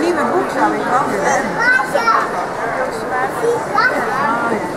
Nieuwe boek zal ik ook weer.